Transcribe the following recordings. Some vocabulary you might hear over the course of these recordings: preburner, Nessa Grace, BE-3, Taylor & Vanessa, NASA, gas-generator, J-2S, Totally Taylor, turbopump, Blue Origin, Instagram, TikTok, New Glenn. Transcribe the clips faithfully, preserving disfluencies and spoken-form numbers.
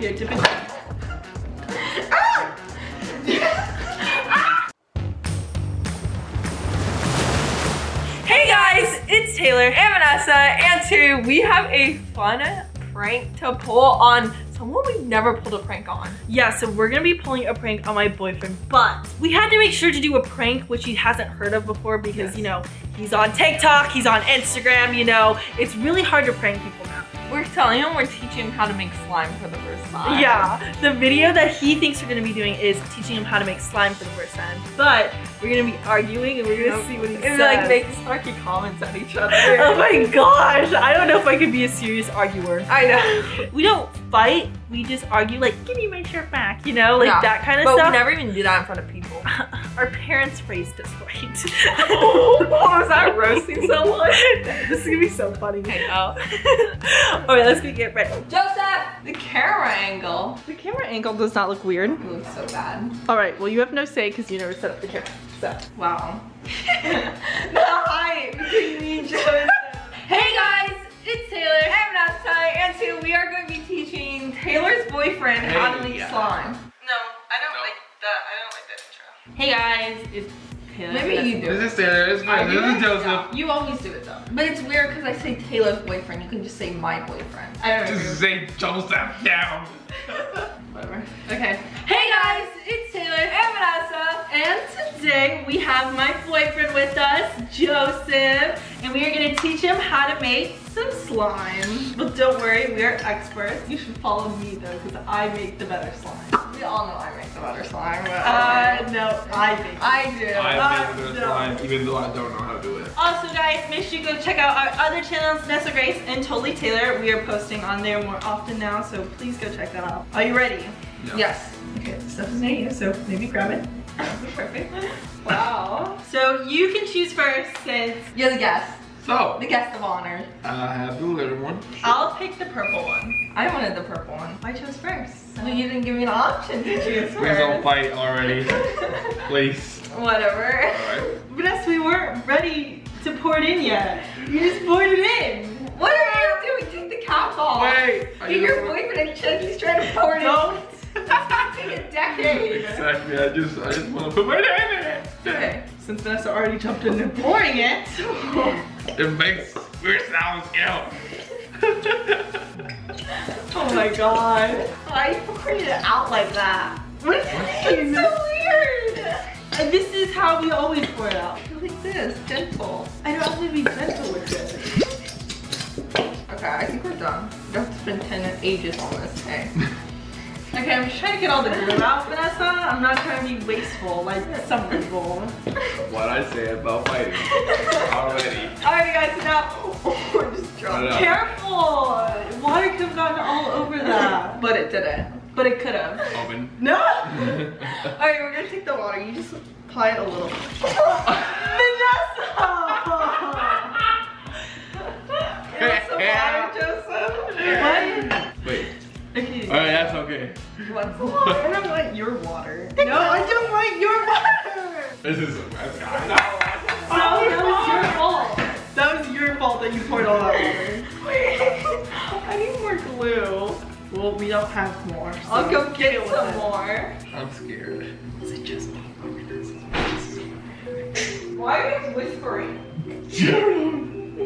Your tip is down. Hey guys, it's Taylor and Vanessa, and today we have a fun prank to pull on someone we've never pulled a prank on. Yeah, so we're gonna be pulling a prank on my boyfriend, but we had to make sure to do a prank which he hasn't heard of before because, yes, you know, he's on TikTok, he's on Instagram, you know, it's really hard to prank people now. We're telling him, we're teaching him how to make slime for the first time. Yeah, the video that he thinks we're gonna be doing is teaching him how to make slime for the first time, but we're gonna be arguing and we're gonna nope. see what he and says. And like make snarky comments at each other. Oh my gosh, I don't know if I could be a serious arguer. I know. We don't fight, we just argue like, give me my shirt back, you know, like yeah, that kind of but stuff. But we never even do that in front of people. Our parents raised us right. Oh, was that roasting someone? This is gonna be so funny. I know. Alright, let's go get ready. Joseph! The camera angle. The camera angle does not look weird. It looks so bad. Alright, well you have no say because you never set up the camera. So. Wow. The hype between me and Joseph. Hey guys, it's Taylor. I'm Nessa, and today we are going to be teaching Taylor's boyfriend hey, how to make yeah. slime. No, I don't no. like that. I don't like that intro. Hey guys, it's Taylor. Maybe That's you do it. This is Taylor, it's mine, this is Joseph. No, you always do it though. But it's weird because I say Taylor's boyfriend, you can just say my boyfriend. I don't know. Just say Joseph down. Whatever. Okay. Hey guys, it's Taylor and Vanessa, and today we have my boyfriend with us, Joseph, and we are gonna teach him how to make some slime. But don't worry, we are experts. You should follow me though, because I make the better slime. We all know I make the better slime. But uh, okay. no, I make it. I do. I make the better slime, even though I don't know how to do it. Also guys, make sure you go check out our other channels, Nessa Grace and Totally Taylor. We are posting on there more often now, so please go check that out. Are you ready? No. Yes. Okay, the stuff is near you, so maybe grab it. Perfect. Wow. So you can choose first since you're the guest. So. The guest of honor. I have the little one. I'll pick the purple one. I wanted the purple one. I chose first. So. Well, you didn't give me an option to choose first. We don't fight already. Please. Whatever. Alright. But yes, we weren't ready to pour it in yet. You just poured it in. What are you doing? Take the cap off. Wait. You're your boyfriend and Chucky's trying to pour it in. It's a decade. Exactly, I just, I just want to put my name in it. Okay, since Vanessa already jumped in and pouring it. It makes weird sounds, out. Oh my god. Why you pouring it out like that? What do you mean? It's so weird. And this is how we always pour it out. Like this, gentle. I don't have to be gentle with it. Okay, I think we're done. That's been ten ages on this, hey. Okay, I'm just trying to get all the glue out, Vanessa. I'm not trying to be wasteful like some people. What I say about fighting already. Alright, guys, so now oh, we're just dropping. Careful! Water could have gotten all over that. But it didn't. But it could have. Open. No! Alright, we're gonna take the water. You just apply it a little. Vanessa! Give us some water, Joseph. What? Okay. Alright, that's okay. You want some water? I don't want your water. No, I don't want your water! This is... I know. So oh, that was God. your fault. That was your fault that you poured all that water. Wait. I need more glue. Well, we don't have more. So I'll go get, get some it. more. I'm scared. Is it just me? Why are you whispering? What are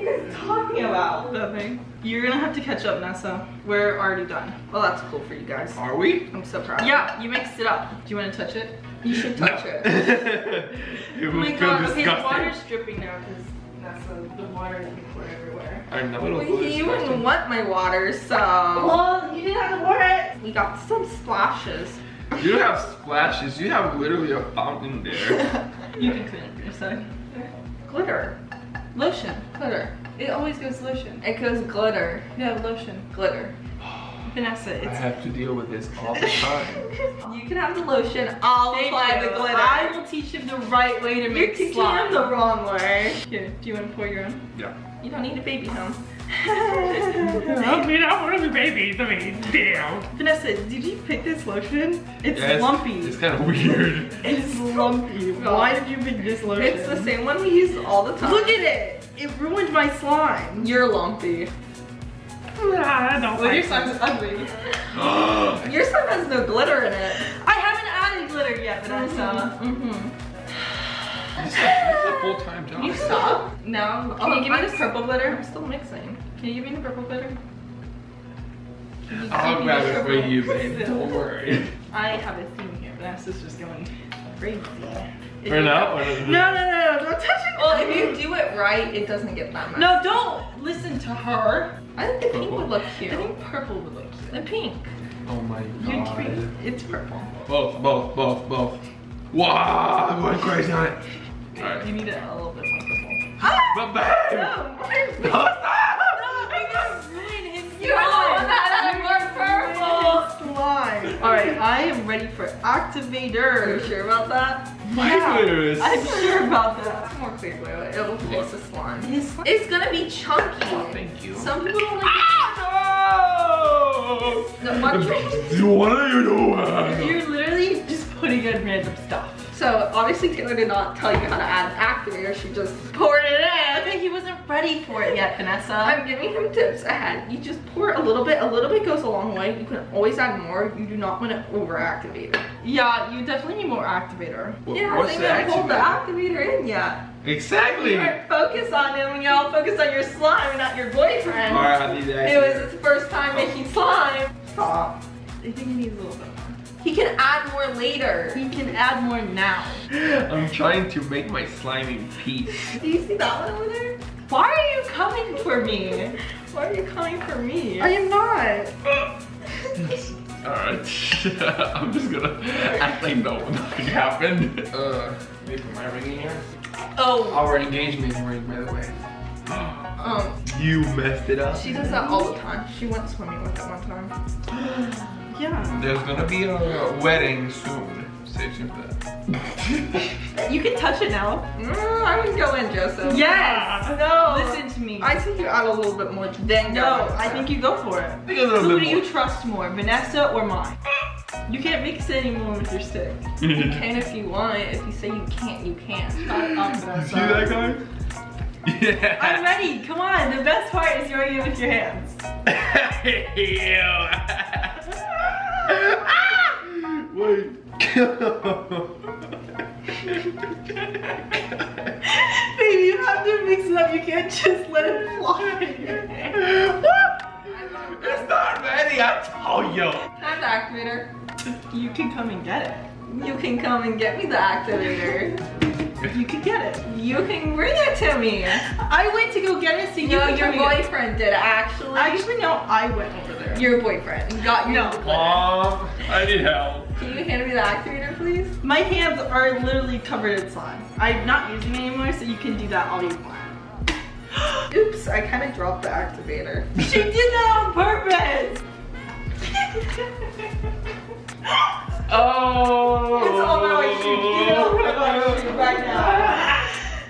you guys talking about? Nothing. You're gonna have to catch up, Nessa. We're already done. Well, that's cool for you guys. Are we? I'm so proud. Yeah, you mixed it up. Do you want to touch it? You should touch no. it. It oh my god, okay, the water's dripping now because Nessa, the water is pouring everywhere. I know it'll go disgusting. You wouldn't want my water, so. Well, you didn't have to pour it. We got some splashes. You don't have splashes. You have literally a fountain there. You can clean up your side. Glitter. Lotion. Glitter. It always goes lotion. It goes glitter. No, lotion. Glitter. Vanessa, it's... I have to deal with this all the time. You can have the lotion. I'll apply the glitter. I will teach him the right way to make slime. You're teaching him the wrong way. Here, do you want to pour your own? Yeah. You don't need a baby, huh? I mean, I want to be babies. I mean, damn. Vanessa, did you pick this lotion? It's yeah, lumpy. It's, it's kind of weird. It's lumpy. Why did you pick this lotion? It's the same one we use all the time. Look at it. It ruined my slime. You're lumpy. Nah, I don't well, like your slime's ugly. no glitter in it. I haven't added glitter yet, but mm-hmm. I saw. Mm-hmm. It's a, a full-time job. You saw? No. Can oh, you give I'm me the purple glitter? I'm still mixing. Can you give me the purple glitter? I'll grab it for you, babe. Don't worry. I have a theme here, but my sister's going crazy. If or not? Or no, no, no, no, don't touch it. Well, if you do it right, it doesn't get that much. No, don't listen to her. I think the purple. pink would look cute. I think purple would look cute. The pink. Oh my god. You're cute. It's purple. Both, both, both, both. Wow, I'm going crazy on it. All right. You need it a little bit more purple. Ah! But babe! No, no, stop! No, ruin his slime. You want that more purple. Slime. All right, I am ready for activator. Are you sure about that? My yeah, is. I'm sure about that. It's more clear. Wait, wait, it will force the slime. It's gonna be chunky. Oh, thank you. Some people don't like ah! it. No! No, what are you doing? You're literally just putting in random stuff. So obviously Taylor did not tell you how to add an activator. She just poured it in. I think he wasn't ready for it yet, Vanessa. I'm giving him tips ahead. You just pour a little bit. A little bit goes a long way. You can always add more. You do not want to over-activate it. Yeah, you definitely need more activator. What, yeah, I think I haven't pulled the activator in yet. Exactly. You weren't focused on it when y'all focused on your slime, not your boyfriend. All right, need it was his first time oh. making slime. Stop. I think he needs a little bit. He can add more later. He can add more now. I'm trying to make my slime in peace. Do you see that one over there? Why are you coming for me? Why are you coming for me? I am not. Alright. I'm just gonna act like no one happened. Uh, maybe put my ring in here? Oh. Our engagement ring, by the way. Um, you messed it up. She does that all the time. She went swimming with it one time. Yeah. There's gonna be a wedding soon. Save you for that. You can touch it now. Mm, I wouldn't go in, Joseph. Yes! Yeah. No! Listen to me. I think you add a little bit more than No, I think you go for it. Think a little Who bit do more. you trust more, Vanessa or mine? You can't mix it anymore with your stick. You can if you want. If you say you can't, you can't. Shut up, Vanessa. See that guy? Yeah. I'm ready. Come on. The best part is doing it with your hands. Ah! Wait. Baby, you have to mix it up. You can't just let it fly. It's not ready. I told you. Time to activator. You can come and get it. You can come and get me the activator. You can get it. You can bring it to me. I went to go get it so you No, your boyfriend did, actually. Actually, no, I went over there. Your boyfriend got you. No. Mom, I need help. Can you hand me the activator, please? My hands are literally covered in slime. I'm not using it anymore, so you can do that all you want. Oops, I kind of dropped the activator. She did that on purpose. Oh. It's all about what you do.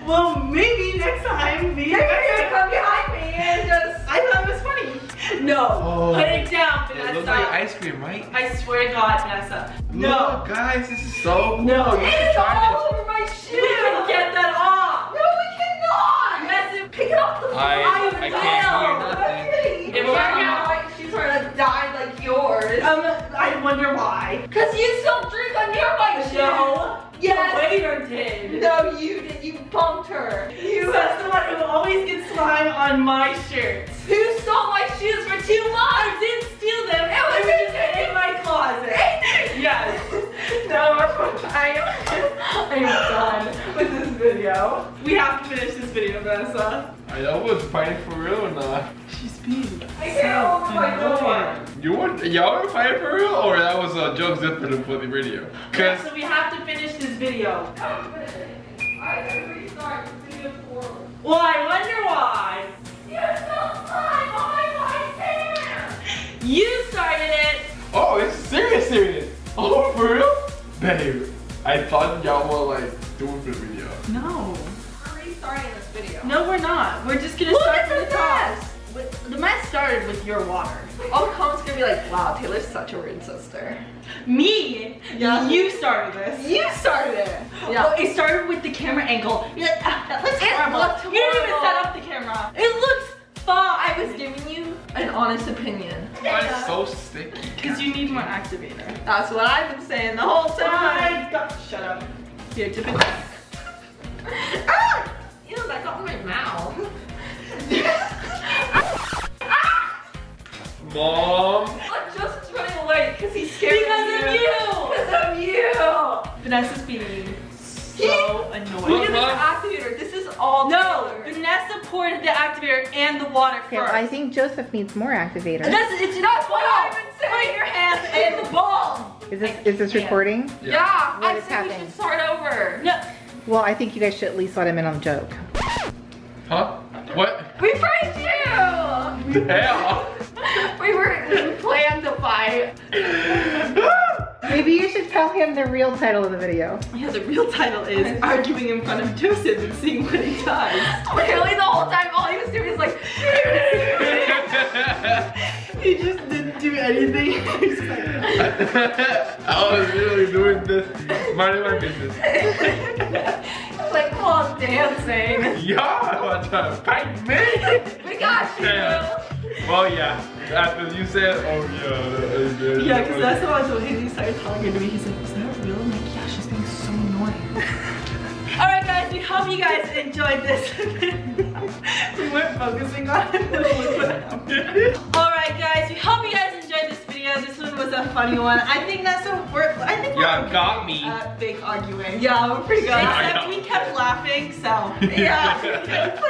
Well, maybe next time, maybe you're gonna come behind me and just, I thought it was funny. No, oh, put it down, Vanessa. It looks like ice cream, right? I swear to God, Vanessa. No. Look, guys, this is so cool. No, it is all over my shoe. We can get that off. No, we cannot. Vanessa, pick it off the floor. I, I can't hear nothing. If we're out, she's gonna die like yours. Um, I wonder why. Because you still drink on your bike shoe. No. Yes. The waiter did. No, you did. You bumped her. You That's the one who always gets slime on my shirts. Who stole my shoes for two months? I didn't steal them. It was just in my closet. Yes. No, I am done with this video. We have to finish this video, Vanessa. I know what's fighting for real or not. She's being. I can't open my door. You weren't, y'all were fighting for real, or that was a joke zipping for the radio? Yeah, so we have to finish this video. I can restart the video forward. Well, I wonder why. You stole slime on my white hair. You started it. Oh, it's serious, serious. Oh, for real? Babe, I thought y'all were like doing for the video. No. We're restarting this video. No, we're not. We're just gonna Look start from the top. With, the mess started with your water. All the comments are gonna be like, wow, Taylor's such a weird sister. Me? Yeah. You started this. You started it. Yeah. Well, it started with the camera angle. You're like, ah, that looks horrible. It looks horrible. You didn't even set up the camera. It looks fault. I was giving you an honest opinion. Why is so sticky? Because you need more activator. That's what I've been saying the whole time. Oh my God. Shut up. Here, dip it back. Ah! Ew, that got in my mouth. Ah! Ah! Mom. I'm just running away because he's scared because of you. Because of you. Vanessa's being so annoying. Look at this activator. This is all No, Taylor. Vanessa poured the activator and the water okay, first. Well, I think Joseph needs more activator. That's, it's not what I've been saying. Put your hands in the bowl. Is this, is this recording? Yeah. yeah what I is happening? We should start over. No. Well, I think you guys should at least let him in on the joke. Huh? What? We praised you! Damn! we were we planned to fight. Maybe you should tell him the real title of the video. Yeah, the real title is Arguing in Front of Joseph and Seeing What He Does. Clearly the whole time all he was doing was like he just didn't do anything. I was really doing this, minding my business. Like while dancing. Yeah, watch out. Fight me! We got you! Damn. Well, yeah. After you said, oh, yeah. Yeah, because that's the one. So he started telling her to me. He's like, is that real? I'm like, yeah, she's being so annoying. Alright, guys, we hope you guys enjoyed this. We weren't focusing on it, but it was happened. Alright, guys, we hope you guys enjoyed this video. This one was a funny one. I think that's a work. I think yeah, we're got me. Uh, big arguing. Yeah, we're pretty good. Except we kept laughing, so. Yeah.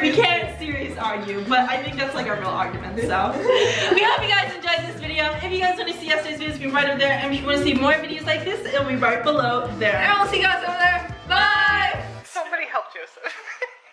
We can't serious argue, but I think that's like a real argument, so. We hope you guys enjoyed this video. If you guys want to see yesterday's videos, be right up there. And if you want to see more videos like this, it'll be right below there. And we'll see you guys over there.